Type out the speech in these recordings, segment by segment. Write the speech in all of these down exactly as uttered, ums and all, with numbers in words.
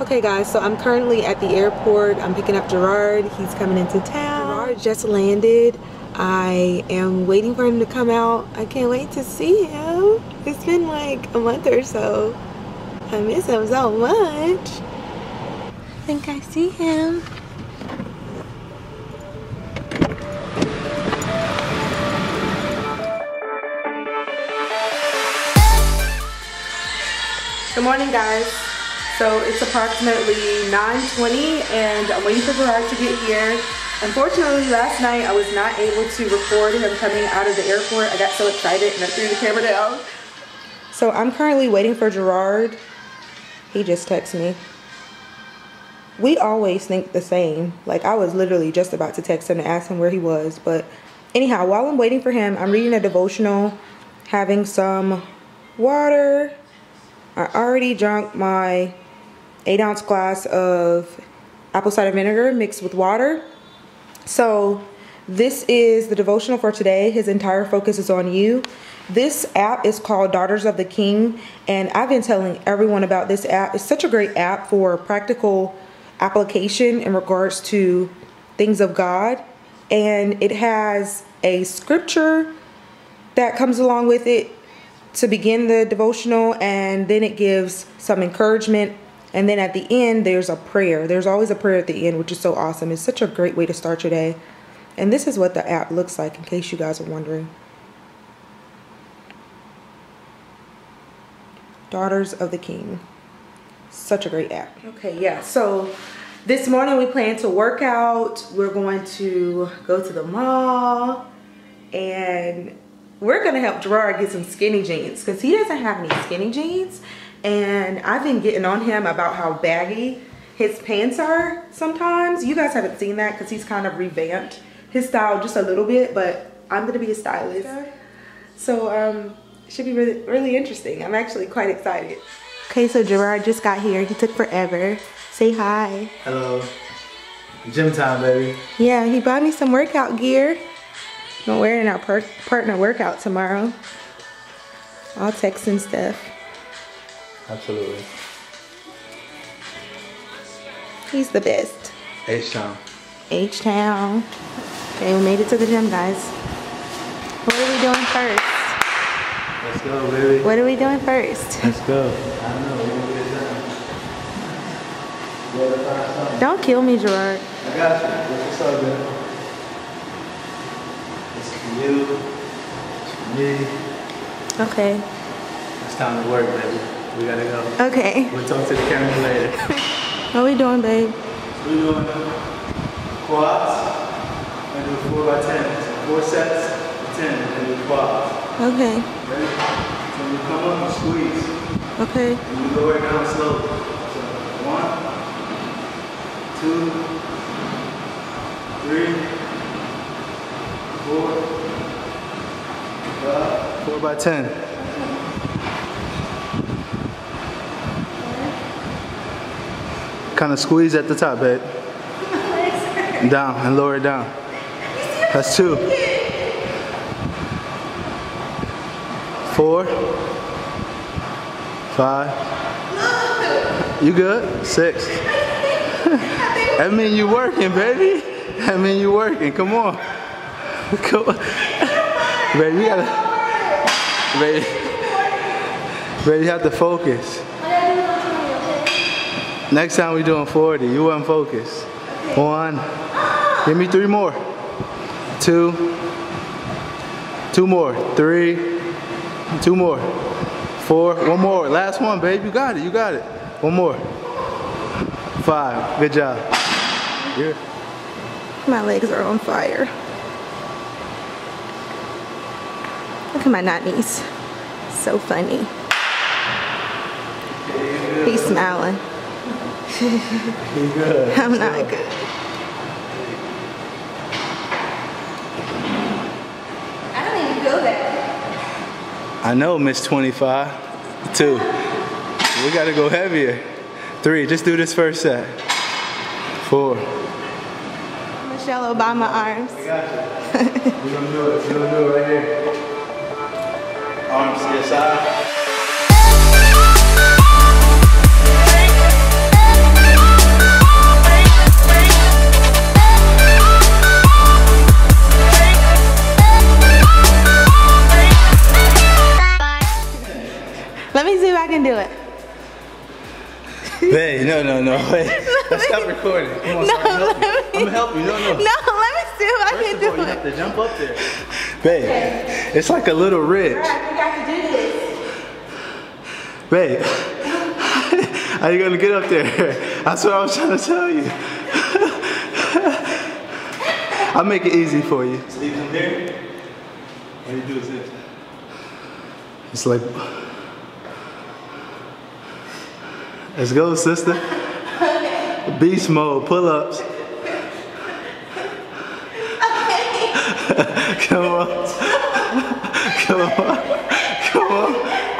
Okay guys, so I'm currently at the airport. I'm picking up Jerard. He's coming into town. Jerard just landed. I am waiting for him to come out. I can't wait to see him. It's been like a month or so. I miss him so much. I think I see him. Good morning guys. So it's approximately nine twenty and I'm waiting for Jerard to get here. Unfortunately, last night I was not able to record him coming out of the airport. I got so excited and I threw the camera down. So I'm currently waiting for Jerard. He just texted me. We always think the same. Like, I was literally just about to text him to ask him where he was. But anyhow, while I'm waiting for him, I'm reading a devotional, having some water. I already drank my eight ounce glass of apple cider vinegar mixed with water. So this is the devotional for today. His entire focus is on you. This app is called Daughters of the King, and I've been telling everyone about this app. It's such a great app for practical application in regards to things of God, and it has a scripture that comes along with it to begin the devotional, and then it gives some encouragement. And then at the end, there's a prayer. There's always a prayer at the end, which is so awesome. It's such a great way to start your day. And this is what the app looks like, in case you guys are wondering. Daughters of the King. Such a great app. Okay, yeah. So this morning we plan to work out. We're going to go to the mall. And we're going to help Jerard get some skinny jeans, because he doesn't have any skinny jeans. And I've been getting on him about how baggy his pants are sometimes. You guys haven't seen that because he's kind of revamped his style just a little bit, but I'm going to be a stylist. So um, it should be really, really interesting. I'm actually quite excited. Okay, so Jerard just got here. He took forever. Say hi. Hello. Gym time, baby. Yeah, he bought me some workout gear. I'm wearing our par partner workout tomorrow. All Texan stuff. Absolutely. He's the best. H-Town. H-Town. Okay, we made it to the gym, guys. What are we doing first? Let's go, baby. What are we doing first? Let's go. I know. We're gonna find something. Don't kill me, Jerard. I got you. What's up, baby? It's for you. It's for me. Okay. It's time to work, baby. We gotta go. Okay. We'll talk to the camera later. What are we doing, babe? We're doing quads. We're gonna do four by ten. So four sets of ten. We're gonna do quads. Okay. Ready? So you come up and squeeze. Okay. And you go right down slowly. So one, two, three, four, five. Four by ten. Kind of squeeze at the top, babe. Down and lower it down. That's two. Four. Five. You good? Six. That mean you working, baby. That mean you working. Come on. Come on. Baby, you gotta. Baby. Baby, you have to focus. Next time we doing forty. You wasn't focused. Okay. One. Ah. Give me three more. Two. Two more. Three. Two more. Four. One more. Last one, babe. You got it. You got it. One more. Five. Good job. Here. My legs are on fire. Look at my knot knees. So funny. Yeah. He's smiling. Good. I'm not good. good. I don't even go that way. I know, Miss twenty-five. Two. We gotta go heavier. Three. Just do this first set. Four. Michelle Obama arms. I got you. We're gonna do it. We're gonna do it right here. Arms to your side. We'll be right back. see if I can do it. Hey, no, no, no, wait. Let's stop recording. Come on, no, sorry, help me. I'm gonna help you. No, no. No, let me see if I First can do all, it. You have to jump up there. Babe, okay. It's like a little ridge. All right, we got to do this. Babe, how you gonna get up there? That's what I was trying to tell you. I'll make it easy for you. So you come here. All you do is this. It's like. Let's go, sister. Okay. Beast mode, pull-ups. Okay. Come on. Come on. Come on.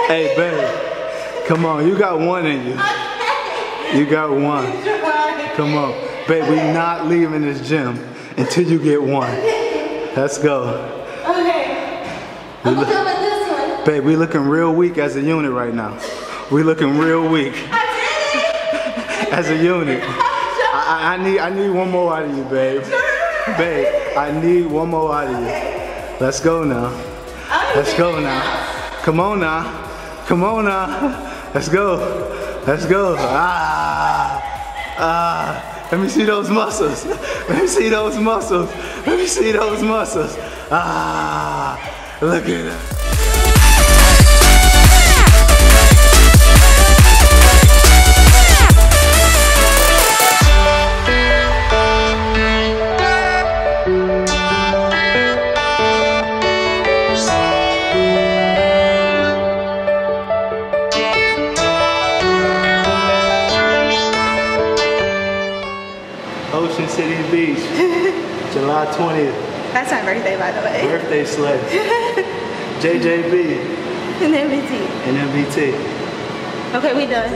Hey, babe. Come on, you got one in you. Okay. You got one. Come on. Babe, okay. We're not leaving this gym until you get one. Okay. Let's go. Okay. I'm gonna go with this one. Babe, we looking real weak as a unit right now. We looking real weak. As a unit, I, I, I need I need one more out of you, babe. Babe, I need one more out of you. Let's go now. Let's go now. Come on now. Come on now. Let's go. Let's go. Ah, ah. Let me see those muscles. Let me see those muscles. Let me see those muscles. Ah, look at that. July twentieth. That's my birthday, by the way. Birthday slay. J J B. And M B T. And M B T. Okay, we done.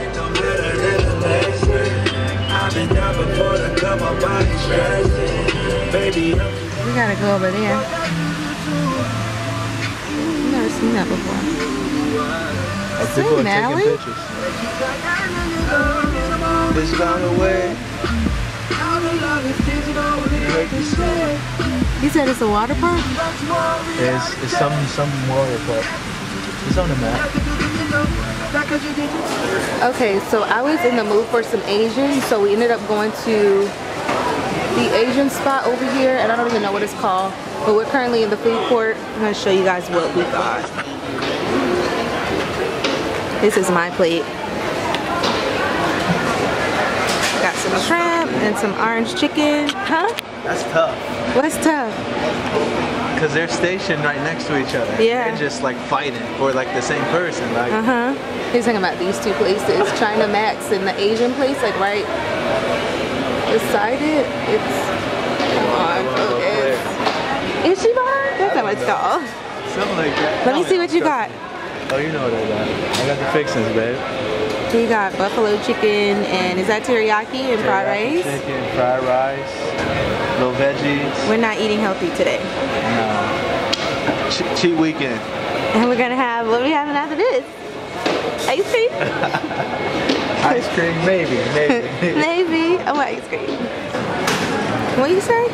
We gotta go over there. I've never seen that before. Is that Mally? This round away. You said it's a water park? Yes, it's, it's some some water park. It's on the map. Okay, so I was in the mood for some Asian, so we ended up going to the Asian spot over here, and I don't even know what it's called, but we're currently in the food court. I'm gonna show you guys what we got. This is my plate. Got some shrimp and some orange chicken, huh? That's tough. What's tough? Because they're stationed right next to each other. Yeah. They're just like fighting for like the same person. Like. Uh huh. He's talking about these two places, China Max and the Asian place, like right beside it. It's come on, focus. Ichiban? That's how it's called. Something like that. Let me see what you got. Oh, you know what I got. I got the fixings, babe. We got buffalo chicken and is that teriyaki and teriyaki fried rice? Chicken, fried rice, little veggies. We're not eating healthy today. No. Cheat che weekend. And we're gonna have what are we having after this? Ice cream. Ice cream, maybe, maybe. Maybe. I want ice cream. What do you say?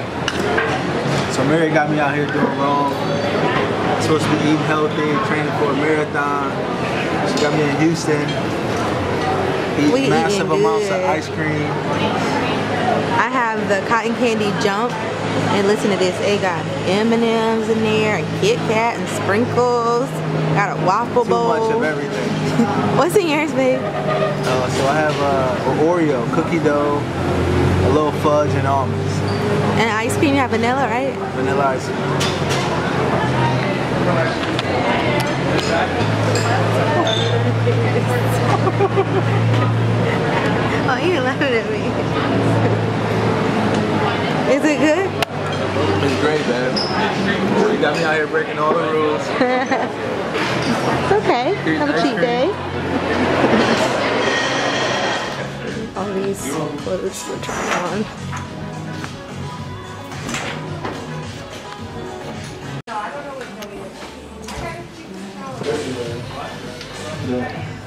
So Mary got me out here doing wrong. I'm supposed to be eating healthy, training for a marathon. She got me in Houston. Eat we massive eating amounts good. Of ice cream. I have the cotton candy jump, and listen to this. It got M and M's in there, and Kit Kat, and sprinkles. Got a waffle Too bowl. Too much of everything. What's in yours, babe? Uh, so I have uh, an Oreo cookie dough, a little fudge, and almonds. And ice cream, you have vanilla, right? Vanilla ice cream. Oh, you're laughing at me. Is it good? It's great, man. You got me out here breaking all the rules. It's okay. Have a cheat day. All these clothes were trying on.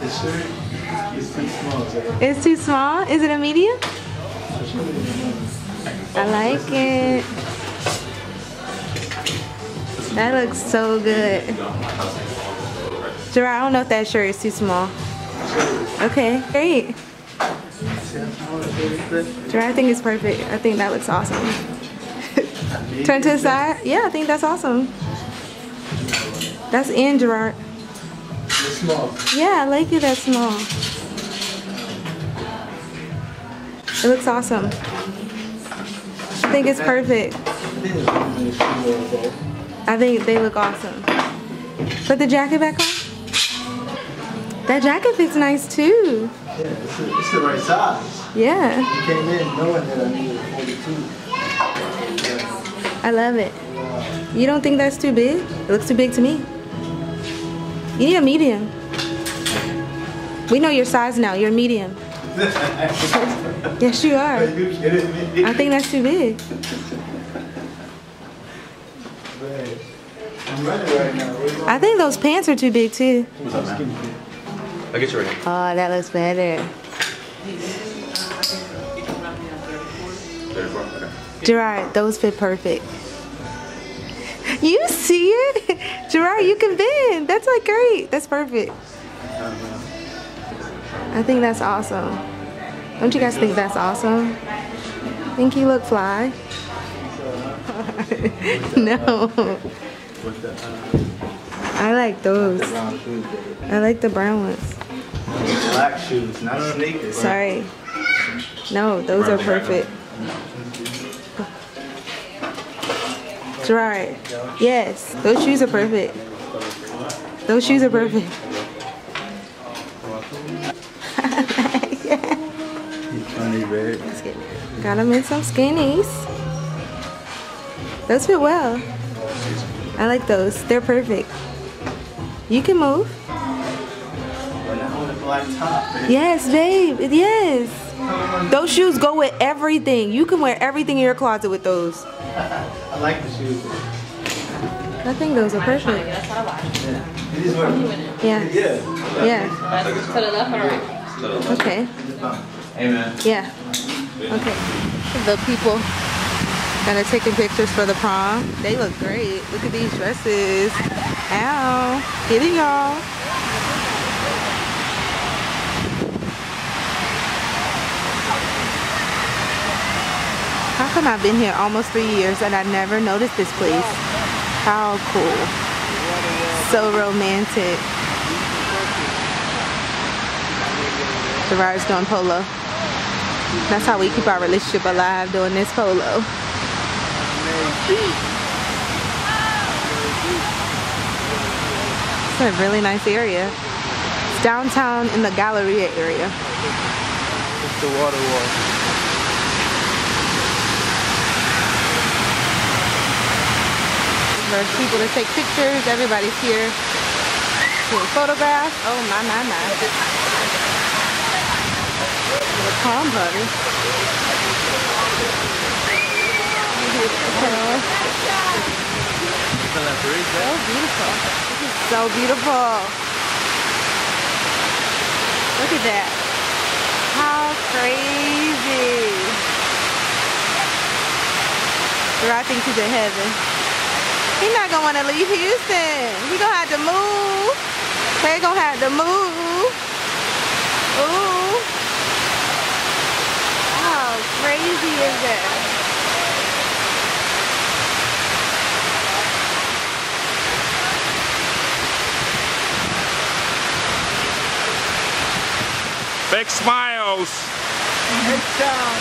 It's too small. It's too small? Is it a medium? I like it. That looks so good. Jerard, I don't know if that shirt is too small. Okay, great. Jerard, I think it's perfect. I think that looks awesome. Turn to the side. Yeah, I think that's awesome. That's in, Jerard. It's small. Yeah, I like it that small. It looks awesome. I think it's perfect. I think they look awesome. Put the jacket back on. That jacket fits nice too. Yeah, it's the, it's the right size. Yeah. I came in knowing that I needed forty-two. I love it. Wow. You don't think that's too big? It looks too big to me. You need a medium. We know your size now. You're a medium. Yes, you are. Are you kidding me? I think that's too big. I'm running right now. I think those pants are too big too. What's up, man? I'll get you ready. Oh, that looks better. Jerard, those fit perfect. You see it? Jerard, you can bend. That's like great. That's perfect. I think that's awesome. Don't you guys think that's awesome? Think you look fly? No. I like those. I like the brown ones. Black shoes, not sneakers. Sorry. No, those are perfect. Jerard. Yes, those shoes are perfect. Those shoes are perfect. Got them in some skinnies. Those fit well. I like those. They're perfect. You can move. Yes, babe. Yes. Those shoes go with everything. You can wear everything in your closet with those. I like the shoes. I think those are perfect. Yeah. Yeah. Yeah. To the left or right? Okay. Amen. Yeah. Okay. The people that are taking pictures for the prom, they look great. Look at these dresses. Ow. Get it, y'all. How come I've been here almost three years and I never noticed this place? How cool. So romantic. Gerard's doing polo. That's how we keep our relationship alive, doing this polo. It's a really nice area. It's downtown in the Galleria area. It's the water wall. There's people to take pictures. Everybody's here to photograph. Oh my, my, my. Palm butter. So beautiful. This is so beautiful. Look at that. How crazy. Jerard thinks he's in heaven. He's not going to want to leave Houston. He's going to have to move. They're going to have to move. Ooh. How crazy is that? Big smiles. H-Town,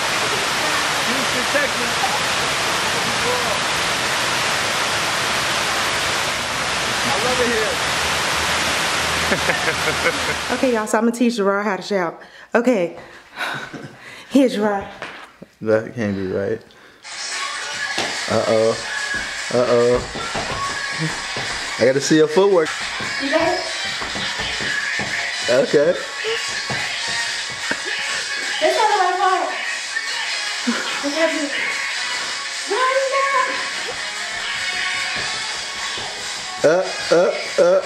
Houston, Texas. I love it here. Okay, y'all. So I'm gonna teach Jerard how to shout. Okay. Here's Jerard. That can't be right. Uh-oh. Uh-oh. I gotta see your footwork. You got it? Okay. That's not the right part. Look at you. Run down. Uh, uh, uh.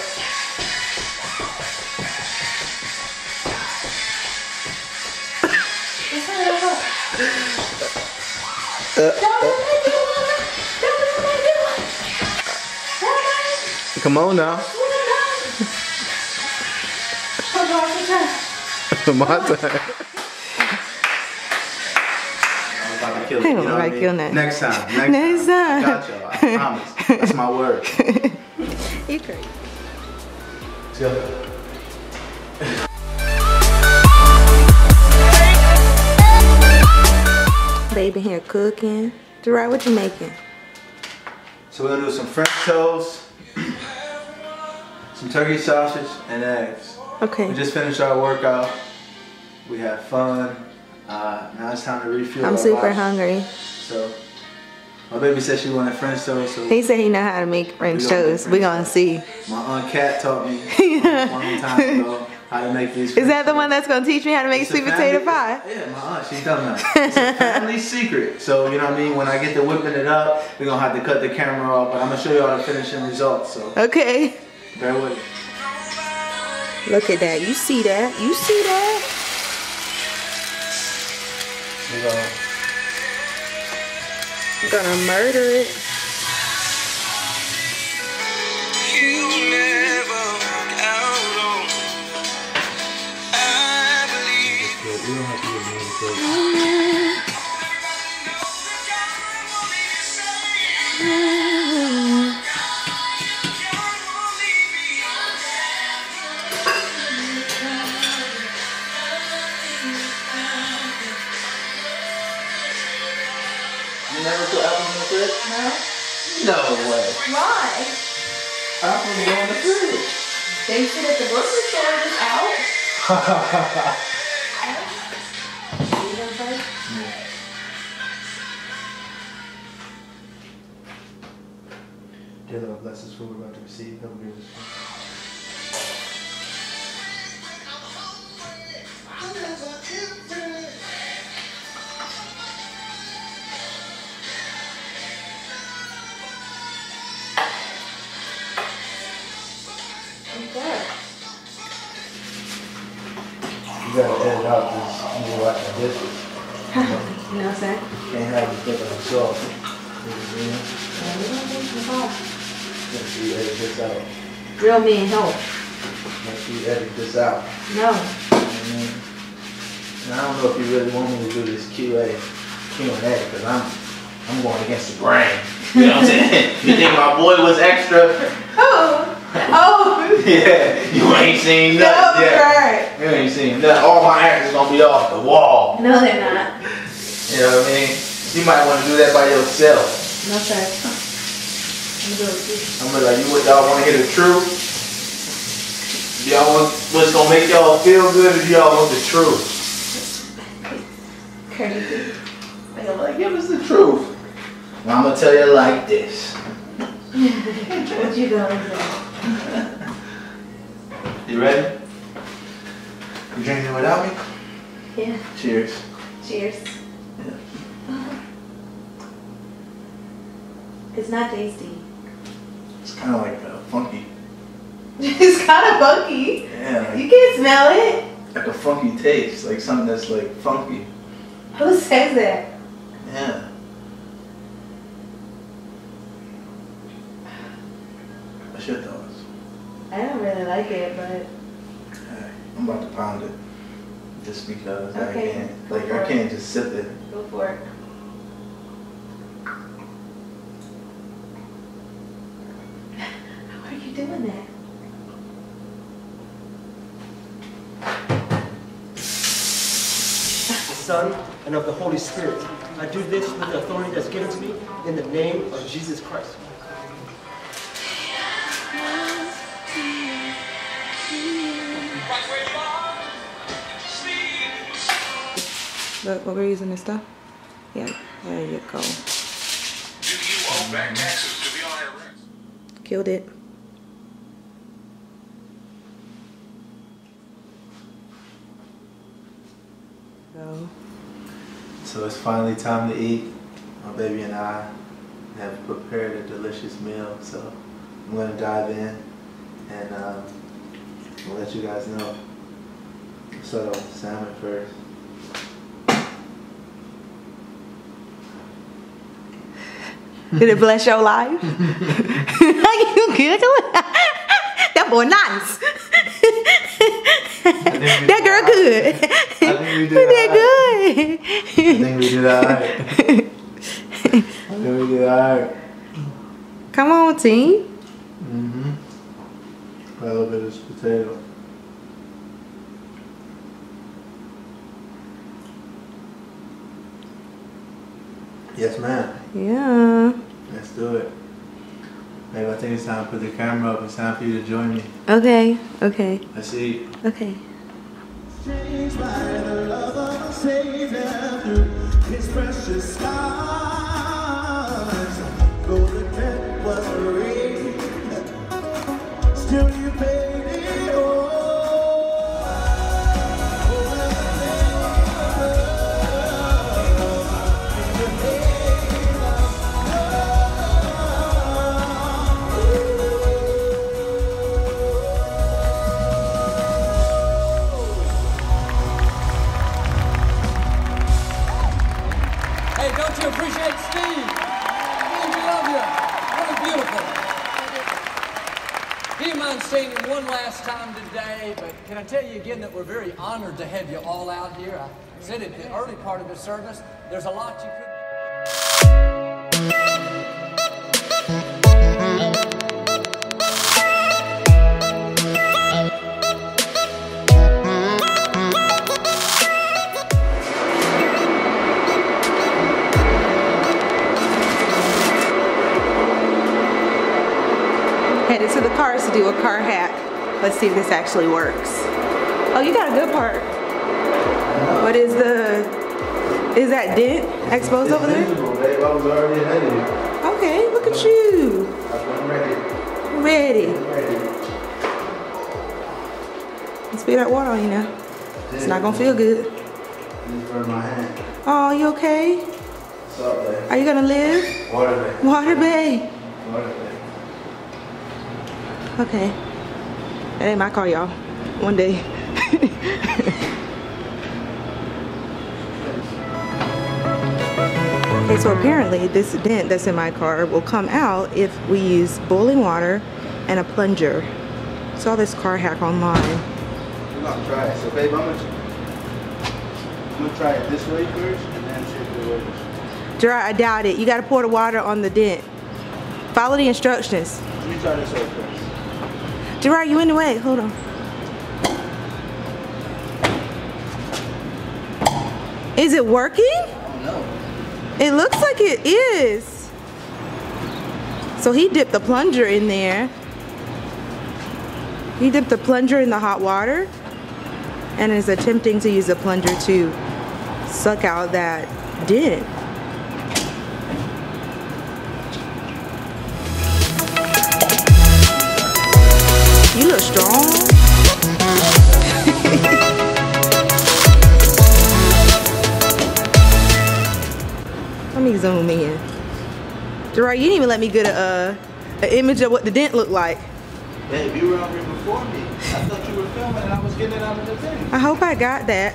Uh, uh, come on now. My time. Kill it, you know what I mean? Kill that. Next time. Next, next time. time. I got y'all. I promise. That's my word. You crazy. Let's go. Baby here cooking. Jerard, what you making? So we're gonna do some French toast, some turkey sausage, and eggs. Okay. We just finished our workout. We had fun. Uh, now it's time to refuel. I'm super life. hungry. So, my baby said she wanted French toast. So he said he know how to make French we toast. We're gonna see. My aunt Kat taught me yeah. one, one time ago how to make these. French Is that the toast. one that's gonna teach me how to make it's sweet potato pie? Yeah, my aunt, she's done that. It's a family secret. So you know what I mean. When I get to whipping it up, we're gonna have to cut the camera off. But I'm gonna show you all the finishing results. So okay. Bear with me. Look at that. You see that? You see that? I'm gonna, I'm gonna murder it. You never walk out alone. I believe. You don't have to get me in the You never put apple in the fridge? No. No way. Why? Apple go in the fridge. They sit at the grocery store and it's out. Ha ha ha ha. You know what I'm saying? Dear Lord, bless this food we're about to receive. Help me give this food. You gotta edit out this, you know, like the dishes. You know what I'm saying? You can't have you think of the sauce. You know Make sure you edit this out. Drill me and help. Make sure you edit this out. No. Mm-hmm. And I don't know if you really want me to do this Q A, Q and A, because I'm, I'm going against the grain. You know what I'm saying? You think my boy was extra? Oh. Oh! Yeah, you ain't seen nothing. No, yeah. You ain't seen nothing. All my actions gonna be off the wall. No, they're not. You know what I mean? You might want to do that by yourself. No, sir. I'm gonna I'm gonna like, you what y'all want to hear the truth? Y'all want what's gonna make y'all feel good, if y'all want the truth? Crazy. I'm like, give us the truth. Well, I'm gonna tell you like this. What you gonna do? You ready? You drinking without me? Yeah. Cheers. Cheers. Yeah. It's not tasty. It's kind of like uh, funky. It's kind of funky? Yeah. Like, you can't smell it? Like a funky taste. Like something that's like funky. Who says that? Yeah. What's your thoughts? I don't really like it, but right, I'm about to pound it just because okay. I can't. Like I can't it. just sip it. Go for it. Why are you doing that? Son and of the Holy Spirit, I do this with the authority that's given to me in the name of Jesus Christ. Look what we're using this stuff. Yeah, there you go. Killed it. So. so it's finally time to eat. My baby and I have prepared a delicious meal, so I'm going to dive in and um, I'll let you guys know. So salmon first. Did it bless your life? You good? That boy nice. That girl good. I think we did that good. I think we did all right. I think we did all right. Come on, team. Mm-hmm. A little bit of potato. Yes, ma'am. Yeah. Let's do it. Babe, I think it's time to put the camera up. It's time for you to join me. Okay. Okay. Let's see. Okay. Saved by the love of a Savior through His precious scars. Though the debt was paid, still you paid it all. One last time today, but can I tell you again that we're very honored to have you all out here. I said it in the early part of the service, there's a lot you could. Headed to the cars to do a car hack. Let's see if this actually works. Oh, you got a good part. What is the, is that dent exposed over there? Babe, I was already ahead of you. Okay, look at you. I'm ready. Ready. Let's spill that water on you now. It's not gonna feel good. Oh, you okay? Are you gonna live? Water bay. Water bay. Water bay. Okay. That ain't my car, y'all. One day. Okay, so apparently this dent that's in my car will come out if we use boiling water and a plunger. I saw this car hack online. We're gonna try it. So babe, I'm gonna, I'm gonna try it this way first and then see if it works. Jerard, I doubt it. You gotta pour the water on the dent. Follow the instructions. Let me try this way first. Jerard, you in the way. Hold on. Is it working? Oh, no. It looks like it is. So he dipped the plunger in there. He dipped the plunger in the hot water and is attempting to use the plunger to suck out that dent. You look strong. Let me zoom in. Jerard, you didn't even let me get a uh, an image of what the dent looked like. Babe, you were out here before me. I thought you were filming and I was getting it out of the thing. I hope I got that.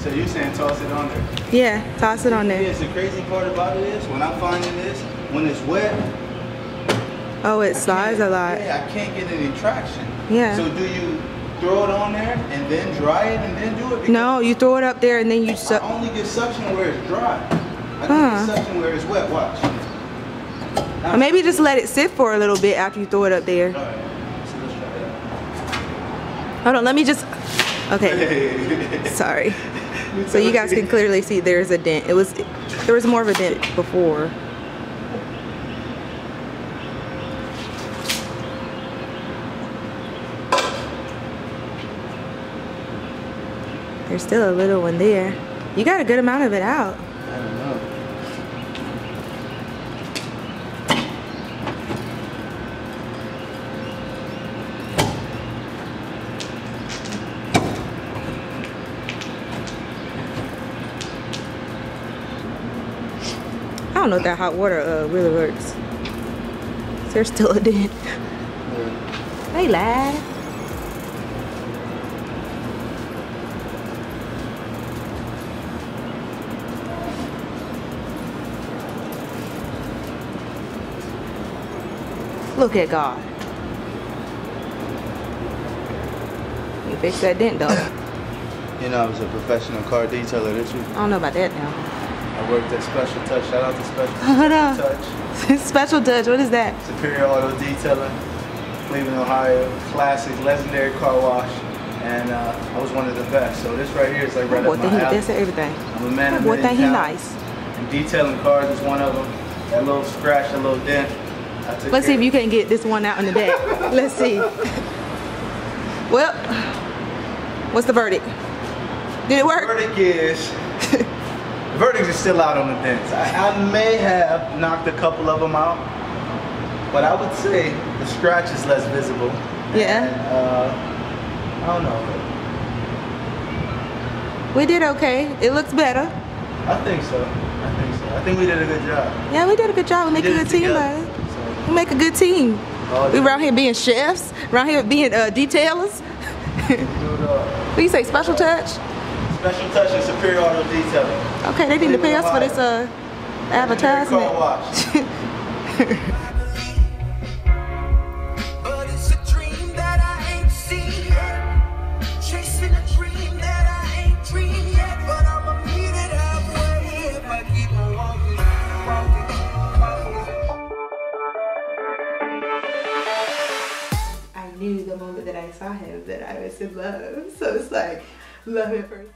So you're saying toss it on there? Yeah, toss it on there. Yes, the crazy part about it is when I'm finding this, when it's wet, oh, it slides a lot. Yeah, I can't get any traction. Yeah. So do you throw it on there and then dry it and then do it? No, you throw it up there and then you suck. I only get suction where it's dry. I huh. get suction where it's wet. Watch. Now, or maybe just let it sit for a little bit after you throw it up there. All right. So let's try that. Hold on, let me just... Okay. Sorry. So you guys can clearly see there's a dent. It was, there was more of a dent before. There's still a little one there. You got a good amount of it out. I don't know. I don't know if that hot water uh, really works. There's still a dent. Hey, lad. Look at God. fix that dent, though. You know I was a professional car detailer, didn't you? I don't know about that now. I worked at Special Touch. Shout out to Special Touch. Special Touch, what is that? Superior Auto Detailer, Cleveland, Ohio. Classic, legendary car wash. And uh, I was one of the best. So this right here is like right up my alley. That's everything. I'm a man of many talents. He nice. And detailing cars is one of them. That little scratch, that little dent. Let's see if you can get this one out in the back. Let's see. Well, what's the verdict? Did it work? The verdict is, the verdict is still out on the dents. I, I may have knocked a couple of them out, but I would say the scratch is less visible. Yeah. And, uh, I don't know. We did okay. It looks better. I think so. I think so. I think we did a good job. Yeah, we did a good job. We make we a good team, buddy. So. We make a good team. Oh, we around here being chefs, around here being uh, detailers. What do you say, Special Touch? Special Touch and Superior Auto Detailing. Okay, they need to pay us for this uh, advertisement. Car wash. I knew the moment that I saw him that I was in love. So it's like, love at first sight.